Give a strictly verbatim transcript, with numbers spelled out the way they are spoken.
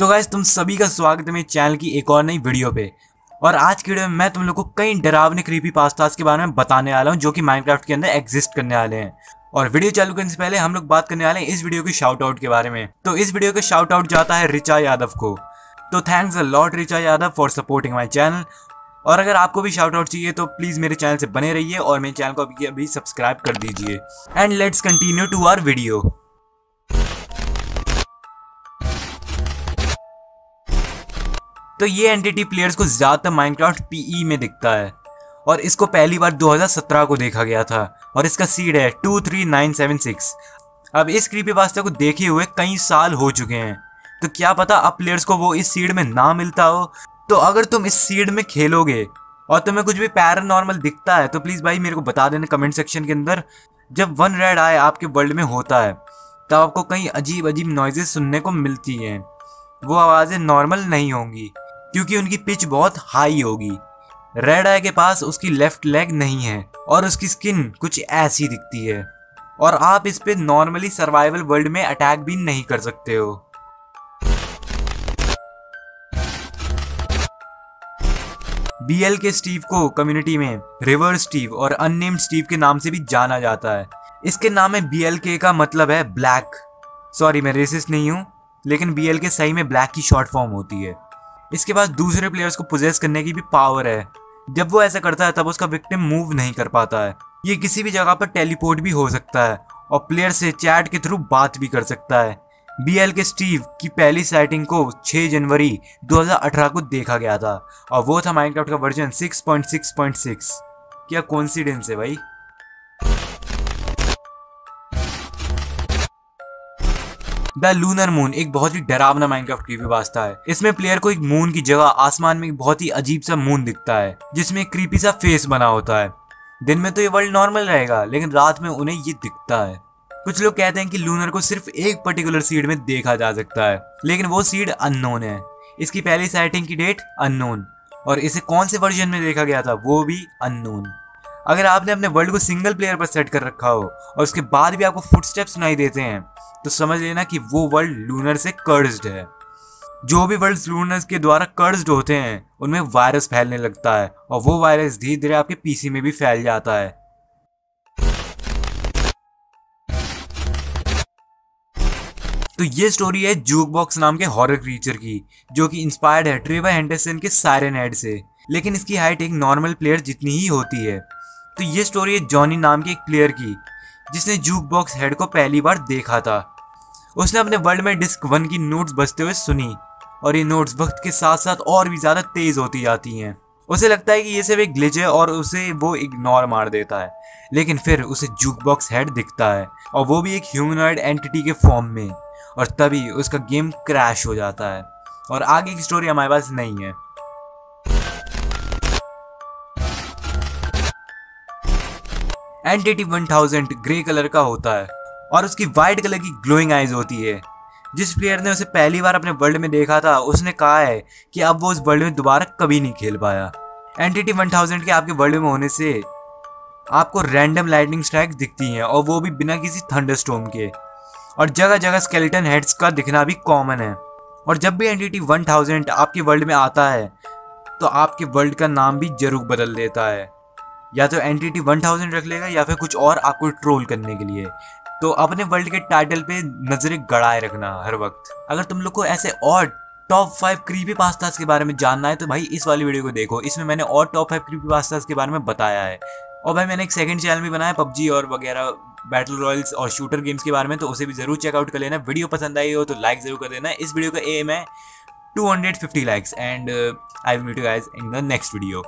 तो गाइस तुम सभी का स्वागत है मेरे चैनल की एक और नई वीडियो पे। और आज की वीडियो में मैं तुम लोगों को कई डरावने क्रीपी पास्तास के बारे में बताने वाला हूँ जो कि माइनक्राफ्ट के अंदर एग्जिस्ट करने वाले हैं। और वीडियो चालू करने से पहले हम लोग बात करने वाले हैं इस वीडियो के शाउट आउट के बारे में। तो इस वीडियो का शाउट आउट जाता है ऋचा यादव को। तो thanks a lot Richa Yadav for supporting my channel. और अगर आपको भी शाउट आउट चाहिए तो प्लीज़ मेरे चैनल से बने रहिए और मेरे चैनल को अभी अभी सब्सक्राइब कर दीजिए। And let's continue to our video. तो ये एंटिटी प्लेयर्स को ज़्यादातर माइनक्राफ्ट पीई में दिखता है और इसको पहली बार दो हज़ार सत्रह को देखा गया था और इसका सीड है two three nine seven six. अब इस क्रीपीपास्ता को देखे हुए कई साल हो चुके हैं, तो क्या पता अब प्लेयर्स को वो इस सीड में ना मिलता हो। तो अगर तुम इस सीड में खेलोगे और तुम्हें कुछ भी पैरानॉर्मल दिखता है तो प्लीज़ भाई मेरे को बता देना कमेंट सेक्शन के अंदर। जब वन रेड आए आपके वर्ल्ड में होता है तब आपको कई अजीब अजीब नॉइजेस सुनने को मिलती हैं। वो आवाज़ें नॉर्मल नहीं होंगी क्योंकि उनकी पिच बहुत हाई होगी। रेड आई के पास उसकी लेफ्ट लेग नहीं है और उसकी स्किन कुछ ऐसी दिखती है और आप इस पे नॉर्मली सर्वाइवल वर्ल्ड में अटैक भी नहीं कर सकते हो। बीएल के स्टीव को कम्युनिटी में रिवर स्टीव और अननेम्ड स्टीव के नाम से भी जाना जाता है। इसके नाम में बीएल के का मतलब है ब्लैक। सॉरी मैं रेसिस्ट नहीं हूँ, लेकिन बीएल के सही में ब्लैक की शॉर्ट फॉर्म होती है। इसके पास दूसरे प्लेयर्स को पोजेस करने की भी पावर है। जब वो ऐसा करता है तब उसका विक्टिम मूव नहीं कर पाता है। ये किसी भी जगह पर टेलीपोर्ट भी हो सकता है और प्लेयर से चैट के थ्रू बात भी कर सकता है। बीएल के स्टीव की पहली साइटिंग को छह जनवरी दो हज़ार अठारह को देखा गया था और वो था माइनक्राफ्ट का version six point six point six. क्या कोइंसिडेंस है भाई। द लूनर मून एक बहुत ही डरावना माइनक्राफ्ट क्रीपीपास्ता है। इसमें प्लेयर को एक मून की जगह आसमान में एक बहुत ही अजीब सा मून दिखता है जिसमें एक क्रीपी सा फेस बना होता है। दिन में तो ये वर्ल्ड नॉर्मल रहेगा लेकिन रात में उन्हें ये दिखता है। कुछ लोग कहते हैं कि लूनर को सिर्फ एक पर्टिकुलर सीड में देखा जा सकता है, लेकिन वो सीड अननोन है। इसकी पहली साइटिंग की डेट अननोन और इसे कौन से वर्जन में देखा गया था वो भी अननोन। अगर आपने अपने वर्ल्ड को सिंगल प्लेयर पर सेट कर रखा हो और उसके बाद भी आपको फुटस्टेप्स सुनाई देते हैं तो समझ लेना कि वो वर्ल्ड लूनर से कर्स्ड है। जो भी वर्ल्ड्स लूनर्स के द्वारा कर्स्ड होते हैं उनमें वायरस फैलने लगता है और वो वायरस धीरे धीरे आपके पीसी में भी फैल जाता है। तो ये स्टोरी है जूकबॉक्स नाम के हॉरर क्रीचर की जो कि इंस्पायर्ड है ट्रेवर हेंडरसन के सायरन हेड से, लेकिन इसकी हाइट एक नॉर्मल प्लेयर जितनी ही होती है। तो ये स्टोरी है जॉनी नाम के एक प्लेयर की जिसने जूकबॉक्स हेड को पहली बार देखा था। उसने अपने वर्ल्ड में डिस्क वन की नोट्स बजते हुए सुनी और ये नोट्स वक्त के साथ साथ और भी ज़्यादा तेज़ होती जाती हैं। उसे लगता है कि ये सिर्फ एक ग्लिच है और उसे वो इग्नोर मार देता है, लेकिन फिर उसे जूकबॉक्स हेड दिखता है और वो भी एक ह्यूमनॉइड एंटिटी के फॉर्म में, और तभी उसका गेम क्रैश हो जाता है और आगे की स्टोरी हमारे पास नहीं है। Entity one thousand grey colour का होता है और उसकी वाइट कलर की ग्लोइंग आइज होती है। जिस प्लेयर ने उसे पहली बार अपने वर्ल्ड में देखा था उसने कहा है कि अब वो उस वर्ल्ड में दोबारा कभी नहीं खेल पाया। एंटिटी वन थाउज़ेंड के आपके वर्ल्ड में होने से आपको रैंडम लाइटनिंग स्ट्राइक दिखती हैं और वो भी बिना किसी थंडरस्टॉर्म के, और जगह जगह स्केलेटन हेड्स का दिखना भी कॉमन है। और जब भी एंटिटी वन थाउज़ेंड आपके वर्ल्ड में आता है तो आपके वर्ल्ड का नाम भी जरूर बदल देता है, या तो एंटिटी वन थाउज़ेंड रख लेगा या फिर कुछ और आपको ट्रोल करने के लिए। तो अपने वर्ल्ड के टाइटल पे नज़रें गड़ाए रखना हर वक्त। अगर तुम लोग को ऐसे और टॉप फाइव क्रीपीपास्तास के बारे में जानना है तो भाई इस वाली वीडियो को देखो। इसमें मैंने और टॉप फाइव क्रीपीपास्तास के बारे में बताया है। और भाई मैंने एक सेकंड चैनल भी बनाया पबजी और वगैरह बैटल रॉयल्स और शूटर गेम्स के बारे में, तो उसे भी जरूर चेकआउट कर लेना। वीडियो पसंद आई हो तो लाइक ज़रूर कर देना। इस वीडियो का एम है two hundred fifty likes and I will meet you guys in the next video.